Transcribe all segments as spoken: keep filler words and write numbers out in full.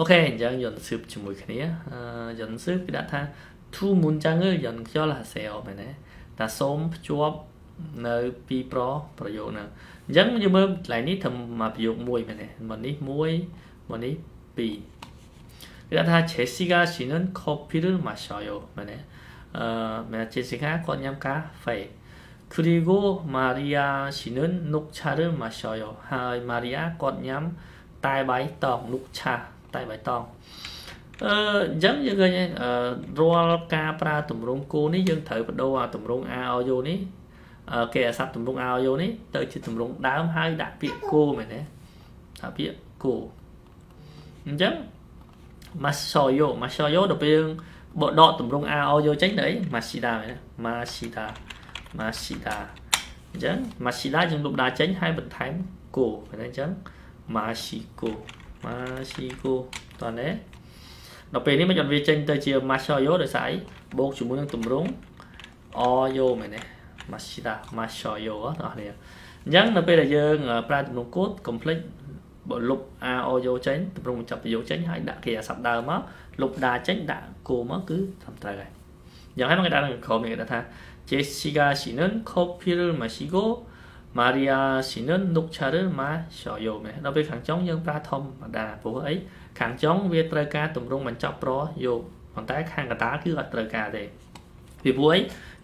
โอเคยังย้อนสืบจมูกคนนี้ย้อนสืบก็ได้ท่าทูมุนจังเออย้อนย่อละเซลไปนะแต่สมจวบเนื้อปีโปรประโยชน์นะยังอยู่เมื่อไหร่นี้ทำมาประโยชน์มวยไปนะวันนี้มวยวันนี้ปีก็ได้ท่าเจสสิก้าชินน์คอปปี้ร์มาชอยไปนะเอ่อแม่เจสสิก้าคนยำกาไฟ그리고마리아씨는녹차를마셔요하이마리아꽃냠딸바이똥녹차ไต่ใบตองเอ่อยังยังไงเนี่ยเอ่อรัวกาปลาตุ่มรงกูนี่ยังเถิดประโดว่าตุ่มรงอาโยนี่เอ่อแก่สับตุ่มรงอาโยนี่เติร์ชิตุ่มรงดาวให้ดาเปียกูเหมือนเนี่ยดาเปียกูยังมาโซโยมาโซโยเดี๋ยวไปยังบดดอตุ่มรงอาโยจังไหนมาชิดาเหมือนเนี่ยมาชิดามาชิดายังมาชิดายังลุกดาจังให้บรรทัยกูเหมือนเนี่ยยังมาชิกูมาชิโกตอนนี้เราไปนี่มาจนวิจัยเตจิมาชอยโยโดยสายโบกจุ่มมือตุ่มรุ้งอโยเหมือนเนี่ยมาชิดามาชอยโยตอนนี้ยังเราไปแต่ยังปลาตุ่มรุ้งกูดคอมเพล็กซ์บลุกอโยเจนตุ่มรุ้งจับโยเจนให้ด่าเขียสับดาวมั้งลุกด่าเจนด่ากูมั้งคือทำใจไงอยากให้มันกระดานเขามีกระดานเจสสิก้าชินน์คอฟฟี่หรือมาชิโกมาริอาสินนุกชาเรมาชอยโยไหมเราไปขังจ้องยังปลาทอมมาดาพวกไอ้ขังจ้องเวตรกาตุ่มรงมันจับปลอโยมันแต่ขังกระตาคืออัตรกาเดพี่พวกไอ้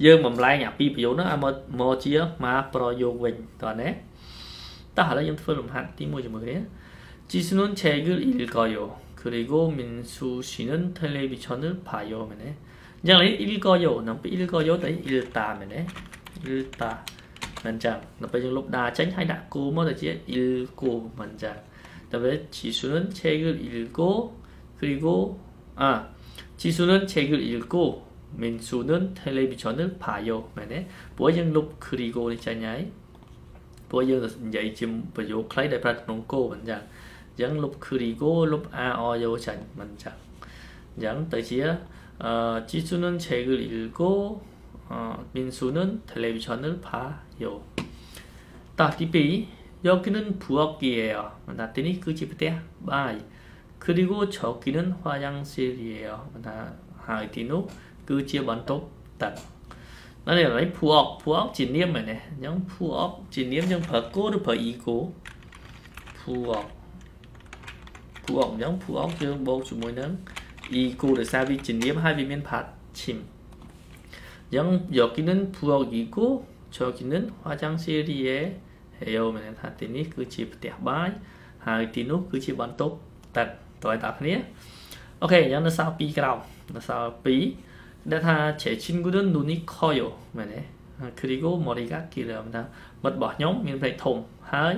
ยังมันไล่เนี่ยปีประโยชน์นะมาโมเชียมาปลอโยเวงตอนนี้ต่อหาแล้วยังฟื้นลมหันที่มือจมูกเนี้ยจีสนุนเชกุลอิลกโยคือเรียกว่ามินซูสินน์เทเลวิชันน์พายโยไหมเนี่ยอย่างไรอิลกโยน้ำปีอิลกโยแต่อิลตาไหมเนี่ยอิลตามันจังเราไปยังลบดาจังให้ด่ากูมั่วแต่เจี๊ยอิลกูมันจังแต่ว่าจีสุนันเชกุลอิลกูคือกูอ่ะจีสุนันเชกุลอิลกูมินสุนันเทเลบิชอนน์พายโยแม่เนี่ยป่วยยังลบคือกูในใจไงป่วยยังใหญ่จิมประโยคคล้ายได้พระนงโก้มันจังยังลบคือกูลบอาอโยจังมันจังยังแต่เจี๊ยอ่ะจีสุนันเชกุลอิลกูมินซูนั้นเทเลวิชันนั้นพาโยต่อที่ปียอกินันผัวเกียร์มันแต่ทีนี้คือจีบเตะบายคือดีกูชอบกินันวายังเซียร์มันแต่หายทีนู้คือจีบันทุกตัดนั่นเองไอ้ผัวผัวจีเนียมเหมือนเนี่ยยังผัวจีเนียมยังเผอโก้หรือเผออีโก้ผัวผัวยังผัวยังโบกจุ่มมวยนั้นอีโก้หรือซาบิจีเนียมให้วิเมียนพัดชิม영 여기는 부엌이고 저기는 화장실이에 헤어맨 하더니 그 집 대바이 하이티노 그 집 안쪽 딱 또이 답이네. 오케이 영 나사 비그라운 나사 비 나타 제 친구는 눈이 커요 맨에 그리고 머리가 길어요. 멋버 nhóm miền Tây thùng 하이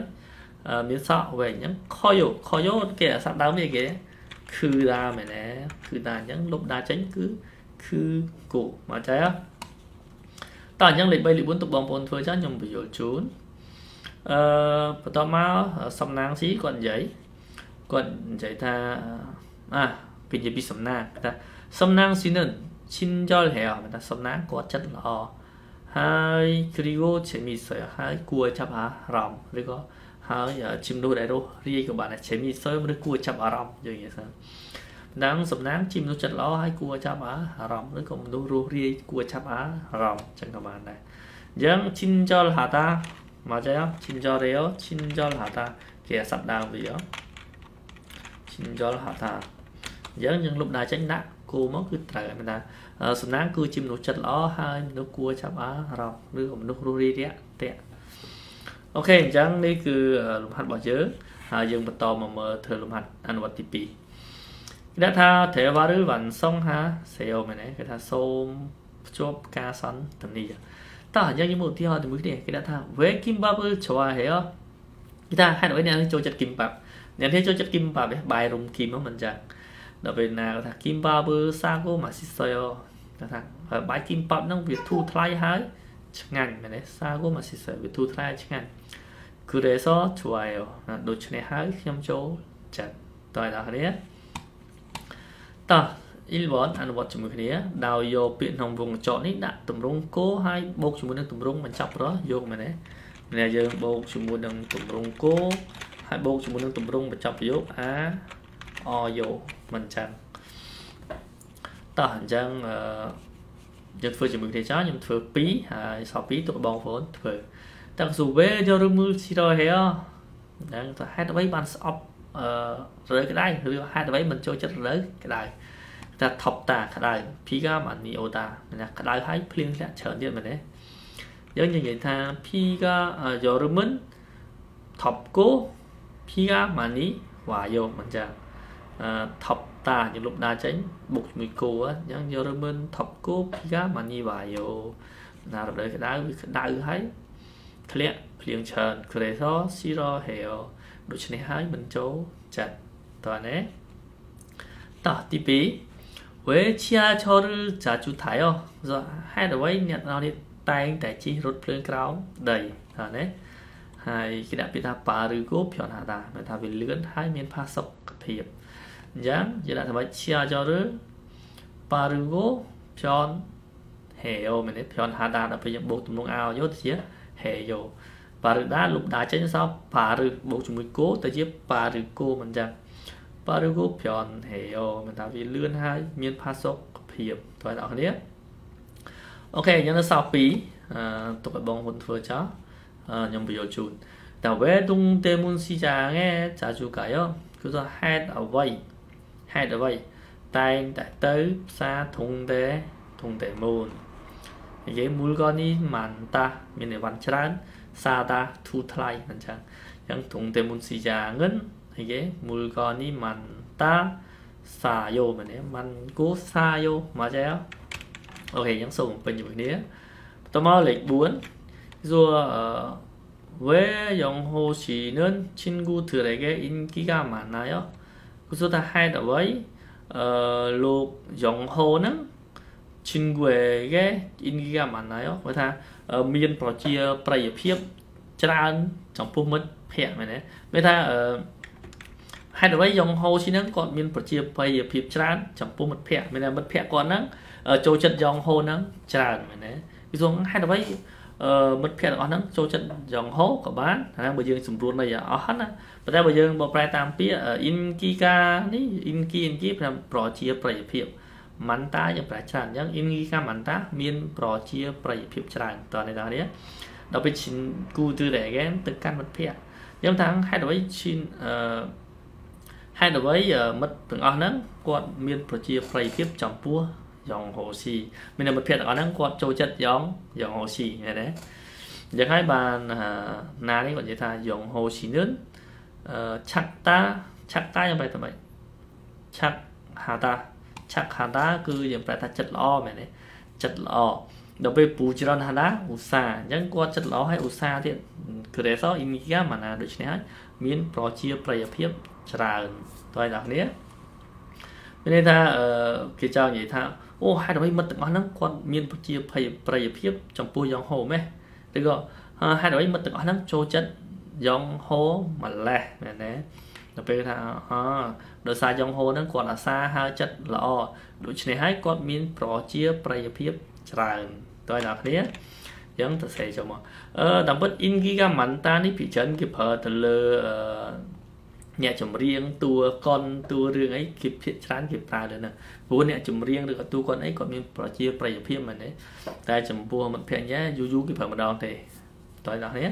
miền Sọ về nhóm 커요 커요 kể sẵn đám về kể cứ ra 맨에 cứ là những lúc đá tránh cứ cứ cổ mà trái áต่อยังเลยไปหรือบุญตกบอลบอลเพื่อจะยมประโยชน์ชูนเอ่อต่อมาสำนักสีก่อนใหญ่ก่อนใหญ่ท่าอ่ะเป็นจะปีสำนักนะสำนักสีหนึ่งชินจอยแถวนะสำนักกอดจัดหล่อไฮคริโกเชมิเซอร์ไฮกัวจับอารมณ์หรือก็ไฮชิมดูได้ดูเรียกกับบ้านเชมิเซอร์หรือกัวจับอารมณ์อย่างเงี้ยนะดังสำนักชิมดูจัดล้อให้กลัวจับอาหรอมหรือกลุ่มดูรูเรียกลัวจับอาหรอมจังกระมาณนั้นยังชินจอลหาตามาใจอ่ะชินจอเรียวชินจอลหาตาเกี่ยสับดาวไปเยอะชินจอลหาตายังยังลุกได้จังนะกูมันคือไตรมันนะสำนักคือชิมดูจัดล้อให้ดูกลัวจับอาหรอมหรือกลุ่มดูรูเรียเตะโอเคจังนี่คือลมพัดบ่อเยอะยังประตอมาเมื่อเธอลมพัดอันวัติปีก็ถ้าเทวารุวันส่งฮะเซลมันเนี่ยก็ถ้าส่งจบกาสันทำดีจ้ะต่อจากนี้หมดที่เราถึงมือเนี่ยก็ถ้าเวกิมบับชัวเหรอก็ถ้าให้หน่อยเนี่ยโจจัดกิมบับเนี่ยที่โจจัดกิมบับเนี่ยใบรุมกิมของมันจังเราเป็นนะก็ถ้ากิมบับซาโกมาซิเซลก็ถ้าใบกิมบับนั่งเวียดทูทลายหายช่างงานมันเนี่ยซาโกมาซิเซลเวียดทูทลายช่างงานคือเรื่องซอชัวเหรอโดยเฉพาะหายยำโจจัดต่อจากนี้ต่ออิลบอนอันวัดจมูกนี้ดาวโยเปลี่ยนของวงจรนี้ด่าตุ่มรุ้งโก้ให้โบกจมูกดังตุ่มรุ้งมันจับร้อยโยกมาเนี่ยเนี่ยยังโบกจมูกดังตุ่มรุ้งโก้ให้โบกจมูกดังตุ่มรุ้งมันจับโยกอ่ะ o dầu mình chẳng tản chẳng nhật phơi chỉ mình thấy chán nhật phơi pí à sáu pí tụi bóng vốn phơi đặc dù bé cho đôi mươi chỉ đôi heo đang hai tụi mấy bạn shop rơi cái đai rồi hai tụi mấy mình cho chất rơi cái đai ta thọc tà cái đai pí ga mà ni ô ta là cái đai hai phim sẽ trở điện mình đấy giờ như vậy ta pí ga giờ đôi mươi thọc cố pí ga mà ni hòa dầu mình chẳng thọc ta những lúc đa tránh buộc mình cố á những giờ đôi mươi thọc cố pí ga mà ni hòa dầu là rơi cái đai đai thấy thề liền chần kề thó xí ro heo đối trên hai mình chỗ chặt toàn đấy tỏ tí pí với chia cho trả chú thái o rồi hai đầu ấy nhận nào đi tay anh tài chi rút lên kéo đầy toàn đấy hai cái đã bị ta phá rư gốp cho nà ta người ta bị lưỡn hai miền pha sọc thiệp dám giờ đã thằng ấy chia cho rứ phá rư gốp cho heo mình đấy cho nà ta đã phải nhập bộ tụm long ao nhốt chia hệ vô và được đá lục đá trên sao phá được bộ chúng mình cố tới chiếc phá được cô mình rằng phá được cô phòn hệ vô mình tạo vì lươn hai miền pha sốc hiệp thoại đạo hết ok nhưng nó sao phí tôi phải bóng hồn vừa chó nhóm biểu chùn đảo bé tung tê môn si trà nghe trả chú cái không cứ do hai đảo vây hai đảo vây tay tại tới xa thùng tế thùng tế môn cái mũi con đi màn ta mình để bắn chán xa ta thu thay mình chẳng chẳng thùng tê muốn xì già ngân thì cái mũi con đi màn ta xa vô mình để màn cố xa vô mà chéo ok chẳng sổ một phần nhiều nữa tôi mau lệch bốn rùa với dòng hồ chỉ nên trên gu thừa đấy cái in kí ga màn này đó chúng ta hai đầu ấy lục dòng hồ nữa chính quê cái in cái màn này ó, với ta miền bỏ chia bảy phiếu, chả ăn trong phố mất hẹn vậy đấy, với ta hai đứa ấy dòng hồ xin nắng còn miền bỏ chia bảy phiếu chả ăn trong phố mất hẹn, vậy là mất hẹn còn nắng, châu chân dòng hồ nắng chả ăn vậy đấy, cái dòng hai đứa ấy mất hẹn còn nắng châu chân dòng hồ của bán, đang bây giờ sủng ruột này ở hết á, bây giờ bây giờ bỏ bảy tam phiếu in kia cái in kia in kia làm bỏ chia bảy phiếuมันตาอย่างประชันยังอินกีก้ามันตามีนปลอเชียปลายผิวฉลาดตอนในตอนนี้เราไปชินกูตื่นแต่แกตึกการมัดเพียยังทั้งให้เราไปชินให้เราไปมัดถึงอันนั้นกอดมีนปลอเชียปลายผิวจอมพัวยองโหซีมีนมัดเพียอันนั้นกอดโจจัดยองยองโหซีไงเนี่ยอยากให้บานนานี่ก่อนจะทายองโหซีนั้นชักตาชักตายังไปทำไมชักหาตาชักหาตาคืออย่างแปลทัดจัดล้อแบบนี้จัดล้อเดี๋ยวไปปูจรอนหาตาอุตสาห์ยังกว่าจัดล้อให้อุตสาห์ที่คือเดี๋ยวซ้ออินกี้มันนะโดยเฉพาะมีนโปรเชียปลายเพียบฉลาดตัวอย่างนี้ไม่ได้ถ้ากิจเจ้าอย่างถ้าโอ้ให้เราไปมัดตึกอันนั้นกว่ามีนโปรเชียปลายปลายเพียบจำปูยองโฮไหมแล้วก็ให้เราไปมัดตึกอันนั้นโจจัดยองโฮมาแหละแบบนี้เราไปทางอ๋อโดยสายยองโฮนั้นก่อนละซาฮาจัดละอโดยชนิดให้ก่อนมีนโปรเชียปลายเพียบฉลาดตัวหลักนี้ยังจะใส่จมเออดับเบิลอินกิกามันตานี่ผิดฉันกิบเพอแต่เลอเนี่ยจมเรียงตัวก้อนตัวเรื่องไอ้กิบผิดฉันกิบตาเลยนะพวกเนี่ยจมเรียงหรือตัวก้อนไอ้ก่อนมีนโปรเชียปลายเพียบมันเนี่ยแต่จมบัวมันเพียงแค่ยูยูกิบเพอมาดองเตะตัวหลักนี้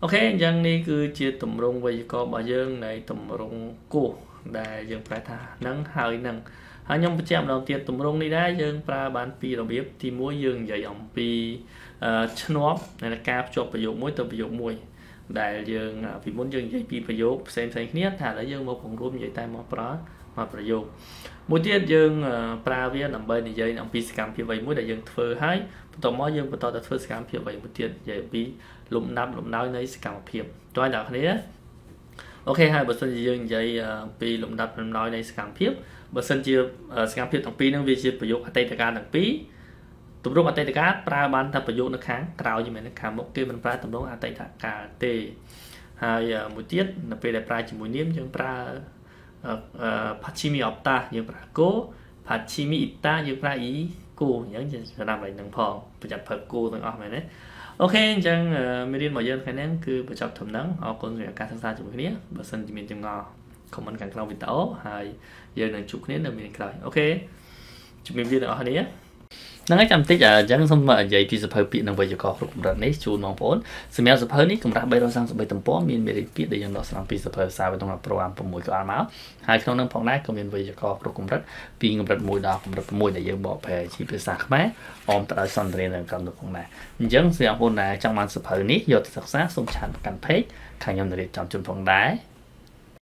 โอเคยังนี่คือเจียตุ่มรงไว้ก็บ่เยิงในตุ่มรงกูได้ยังปลายทานังหายนังหายยังประจำเราเจียตุ่มรงนี่ได้ยังปลาบานปีเราเบียบที่ม้วยยังใหญ่ยองปีชนวบในละกาจบประโยคม้วยตัวประโยคม้วยได้ยังฝีม้วนยังใหญ่ปีประโยคเซนเซนเนี้ยถ้าได้ยังมาผงรวมใหญ่ใต้มาปลามาประโยคม้วยเจียยังปลาเวียนลำเบยในใหญ่ลำปีสกัมพี่ใบม้วยได้ยังเฟื่อให้ต่อมายังต่อจากเฟื่อสกัมพี่ใบม้วยเจียใหญ่ปีลุ่มน้ำลุ่มน้อยในสกังเพียบตัวอันดับนี้โอเคให้บทสนทนาอย่างใจปีลุ่มน้ำลุ่มน้อยในสกังเพียบบทสนทนาสกังเพียบต่างปีนั่งวิจิตรประโยชน์อัตติการต่างปีตุ่มรุ่งอัตติการปราบันทับประโยชน์นักขังกล่าวอยู่เหมือนนักขังมุกเกมันปลาตุ่มรุ่งอัตติการเตะให้มุติย์นับเป็นปลาจมูกนิ่มยังปลาผัดชีมีออกตายังปลาโก้ผัดชีมีอิตายังปลาอีกูยังจะนำอะไรหนังพองประจับเพิ่มกูต่างออกไหมเนี่ยโอเคจังไม่เรียนหมอเยินใครนั่นคือประจับถมนังเอาคนเรียนการศึกษาจุดนี้บัดซันจิมินจังงอ คอมเมนต์กันเราวิดีโอหายเยอะหนึ่งจุดนี้เรามีกันเลยโอเคจุดมีวิดีโออันนี้นักจำติดจากจังสมบัติใหญ่พิเศษเพื่อปีนักวิจัยกรอบรัฐนี้ชูมองผลสมัยสุภาพนี้กำลังไปเราสร้างสมัยตั้งป้อมมีเมริกได้ยังเราสร้างพิเศษเพื่อสายไปตรงหลักโปรแกรมประมวยกับอาร์มาส์หายขนมน้ำพองได้ก็มีวิจัยกรอบรัฐปีกำลังมวยดาวกำลังมวยได้ยังบอกแพร่ชีพสักแม้ออมตราสันเรียนในการดูของนายจังเสียงคนนายจังมันสุภาพนี้ยอดศึกษาสมชาติประกันเพชรขยันเรียนจำจุนพองได้